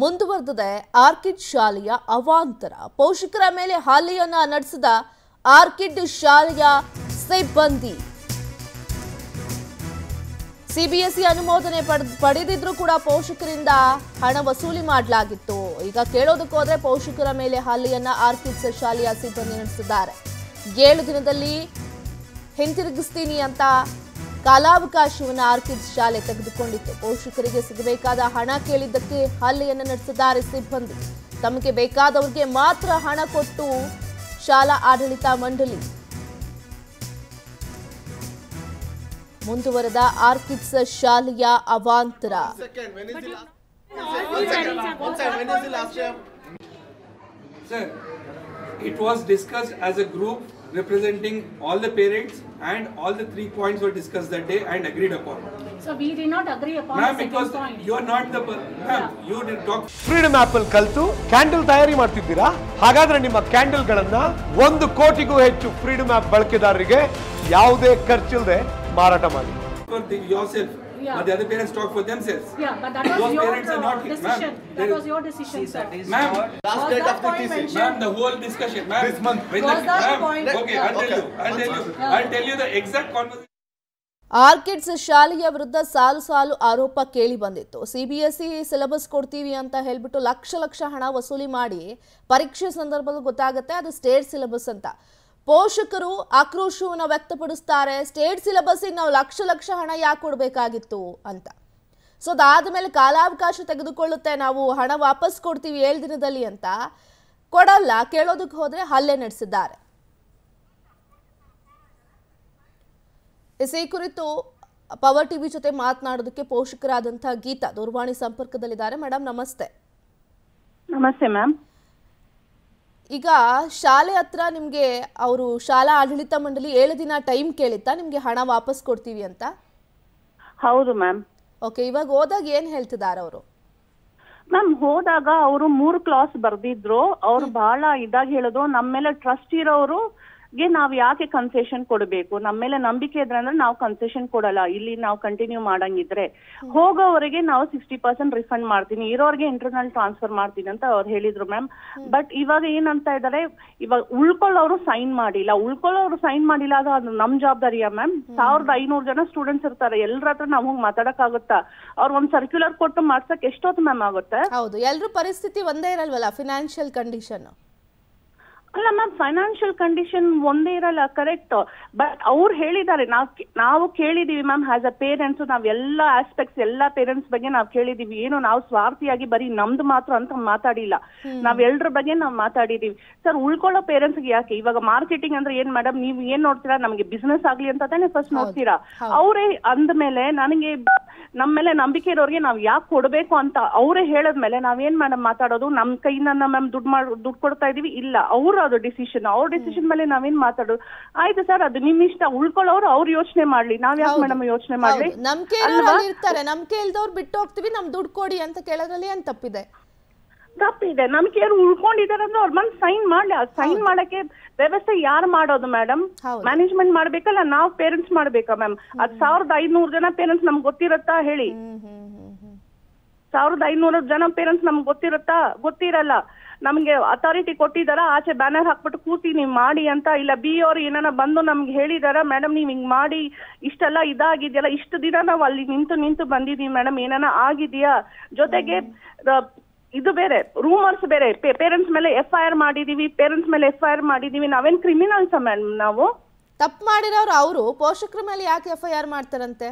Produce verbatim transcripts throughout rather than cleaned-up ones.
ಮುಂದುವರೆದಿದೆ ಆರ್ಕಿಡ್ ಶಾಲೆಯ ಅವಾಂತರ. ಪೋಷಕರ ಮೇಲೆ ಹಲ್ಲೆಯನ್ನ ನಡೆಸಿದ ಆರ್ಕಿಡ್ ಶಾಲೆಯ ಸಿಬ್ಬಂದಿ ಸಿಬಿಎಸ್ಇ ಅನುಮೋದನೆ ಪಡೆದಿದ್ರು ಕೂಡ ಪೋಷಕರಿಂದ ಹಣ ವಸೂಲಿ ಮಾಡಲಾಗಿತ್ತು. ಈಗ ಕೇಳೋದಕ್ಕೆ ಹೋದ್ರೆ ಪೋಷಕರ ಮೇಲೆ ಹಲ್ಲೆಯನ್ನ ಆರ್ಕಿಡ್ ಶಾಲೆಯ ಸಿಬ್ಬಂದಿ ನಡೆಸಿದ್ದಾರೆ. ಏಳು ದಿನದಲ್ಲಿ ಹಿಂತಿರುಗಿಸ್ತೀನಿ ಅಂತ ಕಾಲಾವಕಾಶವನ್ನು ಆರ್ಕಿಡ್ ಶಾಲೆ ತೆಗೆದುಕೊಂಡಿತ್ತು. ಪೋಷಕರಿಗೆ ಸಿಗಬೇಕಾದ ಹಣ ಕೇಳಿದ್ದಕ್ಕೆ ಹಲ್ಲೆಯನ್ನು ನಡೆಸಿದ್ದಾರೆ ಸಿಬ್ಬಂದಿ. ತಮಗೆ ಬೇಕಾದವರಿಗೆ ಮಾತ್ರ ಹಣ ಕೊಟ್ಟು ಶಾಲಾ ಆಡಳಿತ ಮಂಡಳಿ. ಮುಂದುವರೆದ ಆರ್ಕಿಡ್ ಶಾಲೆಯ ಅವಾಂತರ. It was discussed as a group representing all the parents, and all the three points were discussed that day and agreed upon. So we did not agree upon the second point. Ma'am, you are not the ma'am. You did talk. Freedom Apple kaltu candle tayari martiddira. Hagadre nimma candle galanna ಒಂದು ಕೋಟಿಗೂ ಹೆಚ್ಚು Freedom App ಬಳಕೆದಾರರಿಗೆ ಯಾವುದೇ ಖರ್ಚಿಲ್ಲದೆ ಮಾರಾಟ ಮಾಡಿ. For yourself. Yeah. But the other parents talk for themselves. Yeah, but that was your parents uh, are not decision. That was your decision, sir. Ma'am, last date of the thesis. Ma'am, the whole discussion. Ma'am, this month. When was that point? Okay, I'll tell you. I'll tell you. I'll tell you the exact conversation. Orchids ಶಾಲೆಯ ವಿರುದ್ಧ ಸಾಲು ಸಾಲು ಆರೋಪ ಕೇಳಿ ಬಂದಿತ್ತು. CBSE syllabus ಕೊಡ್ತೀವಿ ಅಂತ ಹೇಳ್ಬಿಟ್ಟು ಲಕ್ಷ ಲಕ್ಷ ಹಣ ವಸೂಲಿ ಮಾಡಿ ಪರೀಕ್ಷೆ ಸಂದರ್ಭದಲ್ಲಿ ಗೊತ್ತಾಗುತ್ತೆ ಅದು ಸ್ಟೇಟ್ ಸಿಲೆಬಸ್ ಅಂತ. ಪೋಷಕರು ಆಕ್ರೋಶವನ್ನು ವ್ಯಕ್ತಪಡಿಸುತ್ತಾರೆ. ಸ್ಟೇಟ್ ಸಿಲೆಬಸ್ಸಿಗೆ ನಾವು ಲಕ್ಷ ಲಕ್ಷ ಹಣ ಯಾಕೆ ಕೊಡಬೇಕಾಗಿತ್ತು ಅಂತ. ಸೊ ಅದಾದಮೇಲೆ ಕಾಲಾವಕಾಶ ತೆಗೆದುಕೊಳ್ಳುತ್ತೆ, ನಾವು ಹಣ ವಾಪಸ್ ಕೊಡ್ತೀವಿ ಏಳು ದಿನದಲ್ಲಿ ಅಂತ ಕೊಡಲ್ಲ. ಕೇಳೋದಕ್ಕೆ ಹೋದರೆ ಹಲ್ಲೆ ನಡೆಸಿದ್ದಾರೆ. ಈ ಕುರಿತು ಪವರ್ ಟಿವಿ ಜೊತೆ ಮಾತನಾಡೋದಕ್ಕೆ ಪೋಷಕರಾದಂಥ ಗೀತಾ ದೂರವಾಣಿ ಸಂಪರ್ಕದಲ್ಲಿದ್ದಾರೆ. ಮೇಡಮ್ ನಮಸ್ತೆ. ನಮಸ್ತೆ ಮ್ಯಾಮ್. ಈಗ ಶಾಲೆ ಹತ್ರ ನಿಮಗೆ ಅವರು ಶಾಲಾ ಆಡಳಿತ ಮಂಡಳಿ ಏಳು ದಿನ ಟೈಮ್ ಕೇಳಿತ್ತಾ ನಿಮಗೆ ಹಣ ವಾಪಸ್ ಕೊಡ್ತೀವಿ ಅಂತ? ಹೌದು ಮ್ಯಾಮ್. ಓಕೆ, ಇವಾಗ ಹೋದಾಗ ಏನು ಹೇಳ್ತಿದ್ದಾರೆ ಅವರು? ಮ್ಯಾಮ್, ಹೋದಾಗ ಅವರು ಮೂರು ಕ್ಲಾಸ್ ಬರ್ದಿದ್ರು. ಅವ್ರು ಬಹಳ ಇದಾಗಿ ಹೇಳಿದ್ರು, ನಮ್ಮ ಮೇಲೆ ಟ್ರಸ್ಟ್ ಇರೋರು ಗೆ ನಾವ್ ಯಾಕೆ ಕನ್ಸೆಷನ್ ಕೊಡಬೇಕು, ನಮ್ಮ ಮೇಲೆ ನಂಬಿಕೆ ಇದ್ರೆ ಅಂದ್ರೆ ನಾವು ಕನ್ಸೆಷನ್ ಕೊಡಲ್ಲ, ಇಲ್ಲಿ ನಾವು ಕಂಟಿನ್ಯೂ ಮಾಡಂಗಿದ್ರೆ ಹೋಗೋವರೆಗೆ ನಾವು ಸಿಕ್ಸ್ಟಿ ಪರ್ಸೆಂಟ್ ರಿಫಂಡ್ ಮಾಡ್ತೀನಿ, ಇರೋರಿಗೆ ಇಂಟರ್ನಲ್ ಟ್ರಾನ್ಸ್ಫರ್ ಮಾಡ್ತೀನಿ ಅಂತ ಅವ್ರು ಹೇಳಿದ್ರು ಮ್ಯಾಮ್. ಬಟ್ ಇವಾಗ ಏನಂತ ಇದಾರೆ, ಇವಾಗ ಉಳ್ಕೊಳ್ಳೋರು ಸೈನ್ ಮಾಡಿಲ್ಲ, ಉಳ್ಕೊಳ್ಳೋರು ಸೈನ್ ಮಾಡಿಲ್ಲ ಅದು ಅದು ನಮ್ ಜವಾಬ್ದಾರಿಯಾ ಮ್ಯಾಮ್? ಸಾವಿರದ ಐನೂರು ಜನ ಸ್ಟೂಡೆಂಟ್ಸ್ ಇರ್ತಾರೆ, ಎಲ್ಲರ ಹತ್ರ ನಾವ್ ಹೋಗಿ ಮಾತಾಡಕ್ಕಾಗುತ್ತಾ? ಅವ್ರ ಒಂದ್ ಸರ್ಕ್ಯುಲರ್ ಕೊಟ್ಟು ಮಾಡ್ಸಕ್ ಎಷ್ಟೊತ್ತು ಮ್ಯಾಮ್ ಆಗುತ್ತೆ? ಹೌದು, ಎಲ್ರು ಪರಿಸ್ಥಿತಿ ಒಂದೇ ಇರಲ್ವಲ್ಲ, ಫಿನಾನ್ಷಿಯಲ್ ಕಂಡೀಷನ್ ಅಲ್ಲ ಮ್ಯಾಮ್, ಫೈನಾನ್ಷಿಯಲ್ ಕಂಡೀಷನ್ ಒಂದೇ ಇರಲ್ಲ, ಕರೆಕ್ಟ್. ಬಟ್ ಅವ್ರು ಹೇಳಿದ್ದಾರೆ, ನಾವು ನಾವು ಕೇಳಿದೀವಿ ಮ್ಯಾಮ್, ಆಸ್ ಅ ಪೇರೆಂಟ್ಸ್ ನಾವ್ ಎಲ್ಲಾ ಆಸ್ಪೆಕ್ಟ್ಸ್ ಎಲ್ಲಾ ಪೇರೆಂಟ್ಸ್ ಬಗ್ಗೆ ನಾವು ಕೇಳಿದೀವಿ. ಏನು ನಾವು ಸ್ವಾರ್ಥಿಯಾಗಿ ಬರೀ ನಮ್ದು ಮಾತ್ರ ಅಂತ ಮಾತಾಡಿಲ್ಲ, ನಾವ್ ಎಲ್ರ ಬಗ್ಗೆ ನಾವು ಮಾತಾಡಿದೀವಿ. ಸರ್, ಉಳ್ಕೊಳ್ಳೋ ಪೇರೆಂಟ್ಸ್ಗೆ ಯಾಕೆ ಇವಾಗ ಮಾರ್ಕೆಟಿಂಗ್ ಅಂದ್ರೆ ಏನ್ ಮೇಡಮ್, ನೀವು ಏನ್ ನೋಡ್ತೀರಾ, ನಮ್ಗೆ ಬಿಸ್ನೆಸ್ ಆಗ್ಲಿ ಅಂತ ತಾನೇ ಫಸ್ಟ್ ನೋಡ್ತೀರಾ. ಅವರೇ ಅಂದ್ಮೇಲೆ ನನಗೆ ನಮ್ಮ ಮೇಲೆ ನಂಬಿಕೆ ಇರೋರಿಗೆ ನಾವ್ ಯಾಕೆ ಕೊಡ್ಬೇಕು ಅಂತ ಅವರೇ ಹೇಳದ್ಮೇಲೆ ನಾವೇನ್ ಮೇಡಮ್ ಮಾತಾಡೋದು? ನಮ್ ಕೈಯಿಂದ ಮ್ಯಾಮ್ ದುಡ್ಡು ಮಾಡ್ ದುಡ್ಡು ಕೊಡ್ತಾ ಇದೀವಿ? ಇಲ್ಲ, ಅವ್ರು ಅದು ಡಿಸಿಷನ್, ಅವ್ರ ಡಿಸಿಷನ್ ಮೇಲೆ ನಾವೇನ್ ಮಾತಾಡೋದು? ಆಯ್ತು ಸರ್, ಅದು ನಿಮ್ ಇಷ್ಟ, ಉಳ್ಕೊಳ್ಳೋರು ಅವ್ರು ಯೋಚನೆ ಮಾಡ್ಲಿ, ನಾವ್ ಯಾಕೆ ಮೇಡಮ್ ಯೋಚನೆ ಮಾಡ್ಲಿ? ನಮ್ಗೆ ಇಲ್ದವ್ರು ಬಿಟ್ಟು ಹೋಗ್ತೀವಿ, ನಮ್ ದುಡ್ಡು ಕೊಡಿ ಅಂತ ಕೇಳೋದ್ರಲ್ಲಿ ಏನ್ ತಪ್ಪಿದೆ? ತಪ್ಪಿದೆ. ನಮ್ಗೆ ಯಾರು ಉಳ್ಕೊಂಡಿದ್ದಾರೆ ಅಂದ್ರೆ ಅವ್ರ ಬಂದು ಸೈನ್ ಮಾಡ್ಲಿ, ಸೈನ್ ಮಾಡಕ್ಕೆ ವ್ಯವಸ್ಥೆ ಯಾರು ಮಾಡೋದು ಮೇಡಮ್? ಮ್ಯಾನೇಜ್ಮೆಂಟ್ ಮಾಡ್ಬೇಕಲ್ಲ, ನಾವ್ ಪೇರೆಂಟ್ಸ್ ಮಾಡ್ಬೇಕಾ ಮ್ಯಾಮ್? ಅದ್ ಸಾವಿರದ ಐನೂರು ಜನ ಪೇರೆಂಟ್ಸ್ ನಮ್ಗೆ ಗೊತ್ತಿರತ್ತಾ ಹೇಳಿ? ಸಾವಿರದ ಐನೂರು ಜನ ಪೇರೆಂಟ್ಸ್ ನಮ್ಗೆ ಗೊತ್ತಿರತ್ತಾ? ಗೊತ್ತಿರಲ್ಲ. ನಮ್ಗೆ ಅಥಾರಿಟಿ ಕೊಟ್ಟಿದಾರ, ಆಚೆ ಬ್ಯಾನರ್ ಹಾಕ್ಬಿಟ್ಟು ಕೂತಿ ನೀವ್ ಮಾಡಿ ಅಂತ, ಇಲ್ಲ ಬಿ ಅವ್ರು ಏನಾರ ಬಂದು ನಮ್ಗೆ ಹೇಳಿದಾರ ಮೇಡಮ್ ನೀವ್ ಹಿಂಗ್ ಮಾಡಿ ಇಷ್ಟೆಲ್ಲ ಇದಾಗಿದೆಯಲ್ಲ, ಇಷ್ಟು ದಿನ ನಾವ್ ಅಲ್ಲಿ ನಿಂತು ನಿಂತು ಬಂದಿದೀವಿ ಮೇಡಮ್, ಏನಾರ ಆಗಿದೆಯಾ? ಜೊತೆಗೆ ಇದು ಬೇರೆ, ರೂಮರ್ಸ್ ಬೇರೆ, ಪೇರೆಂಟ್ಸ್ ಮೇಲೆ ಎಫ್ ಐ ಆರ್ ಮಾಡಿದೀವಿ, ಪೇರೆಂಟ್ಸ್ ಮೇಲೆ ಎಫ್ ಐ ಆರ್ ಮಾಡಿದೀವಿ, ನಾವೇನ್ ಕ್ರಿಮಿನಲ್ಸ್ ಮೇಡಮ್? ನಾವು ತಪ್ಪು ಮಾಡಿರೋರು ಅವರು, ಪೋಷಕರ ಮೇಲೆ ಯಾಕೆ ಎಫ್ ಐ ಆರ್ ಮಾಡ್ತಾರಂತೆ?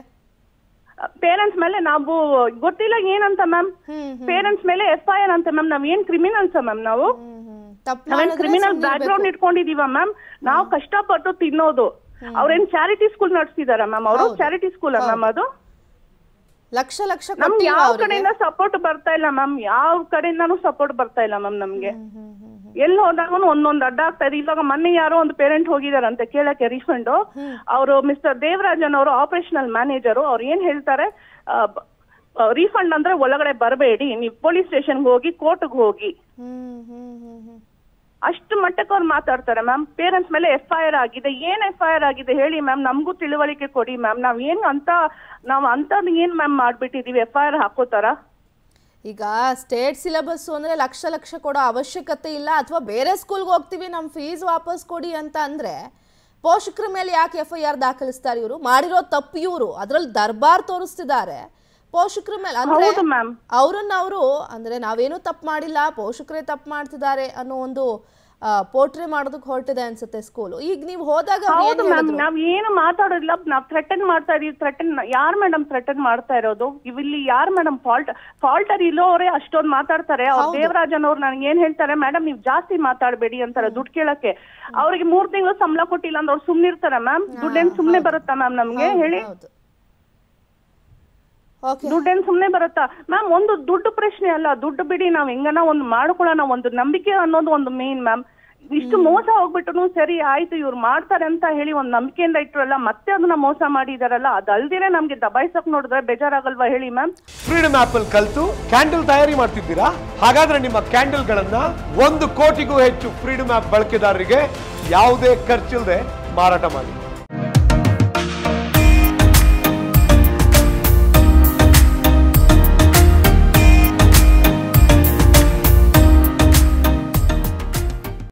ಪೇರೆಂಟ್ಸ್ ಮೇಲೆ ನಾವು ಗೊತ್ತಿಲ್ಲ ಏನಂತ ಮ್ಯಾಮ್, ಪೇರೆಂಟ್ಸ್ ಮೇಲೆ ಎಫ್ ಐ ಆರ್ ಅಂತ ಮ್ಯಾಮ್, ನಾವ್ ಏನ್ ಕ್ರಿಮಿನಲ್ಸ್ ಮ್ಯಾಮ್? ನಾವು ನಾವೇನ್ ಕ್ರಿಮಿನಲ್ ಬ್ಯಾಕ್ ಗ್ರೌಂಡ್ ಇಟ್ಕೊಂಡಿದೀವ ಮ್ಯಾಮ್? ನಾವು ಕಷ್ಟಪಟ್ಟು ತಿನ್ನೋದು, ಅವ್ರೇನ್ ಚಾರಿಟಿ ಸ್ಕೂಲ್ ನಡೆಸ್ತಿದಾರ ಮ್ಯಾಮ್? ಅವರು ಚಾರಿಟಿ ಸ್ಕೂಲ್ ಮ್ಯಾಮ್, ಅದು ಲಕ್ಷ ಲಕ್ಷ ನಮ್ಗೆ ಯಾವ ಕಡೆಯಿಂದ ಸಪೋರ್ಟ್ ಬರ್ತಾ ಇಲ್ಲ ಮ್ಯಾಮ್, ಯಾವ ಕಡೆಯಿಂದಾನು ಸಪೋರ್ಟ್ ಬರ್ತಾ ಇಲ್ಲ ಮ್ಯಾಮ್. ನಮ್ಗೆ ಎಲ್ಲಿ ಹೋದಾಗೂ ಒಂದೊಂದು ಅಡ್ಡ ಆಗ್ತಾ ಇದೆ. ಇವಾಗ ಮೊನ್ನೆ ಯಾರೋ ಒಂದು ಪೇರೆಂಟ್ ಹೋಗಿದಾರಂತೆ ಕೇಳಕ್ಕೆ ರೀಫಂಡ್, ಅವರು ಮಿಸ್ಟರ್ ದೇವರಾಜನ್ ಅವರು ಆಪರೇಷನಲ್ ಮ್ಯಾನೇಜರು, ಅವ್ರು ಏನ್ ಹೇಳ್ತಾರೆ, ರೀಫಂಡ್ ಅಂದ್ರೆ ಒಳಗಡೆ ಬರಬೇಡಿ, ನೀವು ಪೊಲೀಸ್ ಸ್ಟೇಷನ್ಗೆ ಹೋಗಿ, ಕೋರ್ಟ್ಗೆ ಹೋಗಿ, ಅಷ್ಟು ಮಟ್ಟಕ್ಕೆ ಅವ್ರು ಮಾತಾಡ್ತಾರೆ ಮ್ಯಾಮ್. ಪೇರೆಂಟ್ಸ್ ಮೇಲೆ ಎಫ್ ಐ ಆರ್ ಆಗಿದೆ, ಏನ್ ಎಫ್ ಐ ಆರ್ ಆಗಿದೆ ಹೇಳಿ ಮ್ಯಾಮ್, ನಮಗೂ ತಿಳುವಳಿಕೆ ಕೊಡಿ ಮ್ಯಾಮ್, ನಾವ್ ಏನ್ ಅಂತ ನಾವ್ ಅಂತ ಏನ್ ಮ್ಯಾಮ್ ಮಾಡ್ಬಿಟ್ಟಿದೀವಿ ಎಫ್ ಐ ಆರ್ ಹಾಕೋತಾರ? ಈಗ ಸ್ಟೇಟ್ ಸಿಲೆಬಸ್ ಅಂದ್ರೆ ಲಕ್ಷ ಲಕ್ಷ ಕೊಡೋ ಅವಶ್ಯಕತೆ ಇಲ್ಲ, ಅಥವಾ ಬೇರೆ ಸ್ಕೂಲ್ ಗೆ ಹೋಗ್ತೀವಿ ನಮ್ಮ ಫೀಸ್ ವಾಪಸ್ ಕೊಡಿ ಅಂತ ಅಂದ್ರೆ ಪೋಷಕರ ಮೇಲೆ ಯಾಕೆ ಎಫ್ ಐ ಆರ್ ದಾಖಲಿಸ್ತಾರೆ? ಇವರು ಮಾಡಿರೋ ತಪ್ಪು, ಇವರು ಅದರಲ್ಲಿ ದರ್ಬಾರ್ ತೋರಿಸ್ತಿದ್ದಾರೆ ಪೋಷಕರ ಮೇಲೆ. ಅಂದ್ರೆ ಅವರನ್ನ ಅವರು ಅಂದ್ರೆ ನಾವೇನು ತಪ್ಪು ಮಾಡಿಲ್ಲ, ಪೋಷಕರೇ ತಪ್ಪು ಮಾಡ್ತಿದ್ದಾರೆ ಅನ್ನೋ ಒಂದು ಪೋರ್ಟ್ರೇ ಮಾಡೋದಕ್ಕೆ ಹೊರಟಿದೆ ಅನ್ಸುತ್ತೆ ಸ್ಕೂಲ್. ಈಗ ನೀವು ಹೋದಾಗ ನಾವ್ ಏನು ಮಾತಾಡೋದಿಲ್ಲ, ನಾವ್ ಥ್ರೆಟನ್ ಮಾಡ್ತಾ ಇದೀವಿ. ಥ್ರೆಟನ್ ಯಾರ್ ಮೇಡಮ್ ಥ್ರೆಟನ್ ಮಾಡ್ತಾ ಇರೋದು? ಇಲ್ಲಿ ಯಾರ್ ಮೇಡಮ್ ಫಾಲ್ಟ್ ಫಾಲ್ಟರ್ ಇಲ್ಲೋರೇ ಅಷ್ಟೊಂದು ಮಾತಾಡ್ತಾರೆ. ಅವ್ರ ದೇವರಾಜನ್ ಅವ್ರು ನನ್ಗೆ ಏನ್ ಹೇಳ್ತಾರೆ, ಮೇಡಮ್ ನೀವ್ ಜಾಸ್ತಿ ಮಾತಾಡಬೇಡಿ ಅಂತಾರೆ ದುಡ್ಡು ಕೇಳಕ್ಕೆ. ಅವ್ರಿಗೆ ಮೂರ್ ತಿಂಗಳು ಸಂಬಳ ಕೊಟ್ಟಿಲ್ಲ ಅಂದ್ರೆ ಅವ್ರು ಸುಮ್ನೆ ಇರ್ತಾರ ಮ್ಯಾಮ್? ದುಡ್ಡೇನ್ ಸುಮ್ನೆ ಬರುತ್ತಾ ಮ್ಯಾಮ್ ನಮ್ಗೆ ಹೇಳಿ? ದುಡ್ಡೇನ್ ಸುಮ್ನೆ ಬರುತ್ತಾ ಮ್ಯಾಮ್? ಒಂದು ದುಡ್ಡು ಪ್ರಶ್ನೆ ಅಲ್ಲ, ದುಡ್ಡು ಬಿಡಿ, ನಾವ್ ಹೆಂಗನ ಒಂದು ಮಾಡ್ಕೊಳ್ಳೋಣ, ಒಂದು ನಂಬಿಕೆ ಅನ್ನೋದು ಒಂದು ಮೇನ್ ಮ್ಯಾಮ್. ಇಷ್ಟು ಮೋಸ ಹೋಗ್ಬಿಟ್ಟು ಸರಿ ಆಯ್ತು ಇವ್ರು ಮಾಡ್ತಾರೆ ಅಂತ ಹೇಳಿ ಒಂದ್ ನಂಬಿಕೆಯಿಂದ ಇಟ್ರಲ್ಲ, ಮತ್ತೆ ಅದನ್ನ ಮೋಸ ಮಾಡಿದಾರಲ್ಲ, ಅದಲ್ದಿರ ನಮ್ಗೆ ದಬಾಯಿಸಕ್ ನೋಡಿದ್ರೆ ಬೇಜಾರಾಗಲ್ವಾ ಹೇಳಿ ಮ್ಯಾಮ್? ಫ್ರೀಡಮ್ ಆಪ್ ಅಲ್ಲಿ ಕಲ್ತು ಕ್ಯಾಂಡಲ್ ತಯಾರಿ ಮಾಡ್ತಿದ್ದೀರಾ, ಹಾಗಾದ್ರೆ ನಿಮ್ಮ ಕ್ಯಾಂಡಲ್ ಗಳನ್ನ ಒಂದು ಕೋಟಿಗೂ ಹೆಚ್ಚು ಫ್ರೀಡಮ್ ಆಪ್ ಬಳಕೆದಾರರಿಗೆ ಯಾವುದೇ ಖರ್ಚಿಲ್ಲದೆ ಮಾರಾಟ ಮಾಡಿ.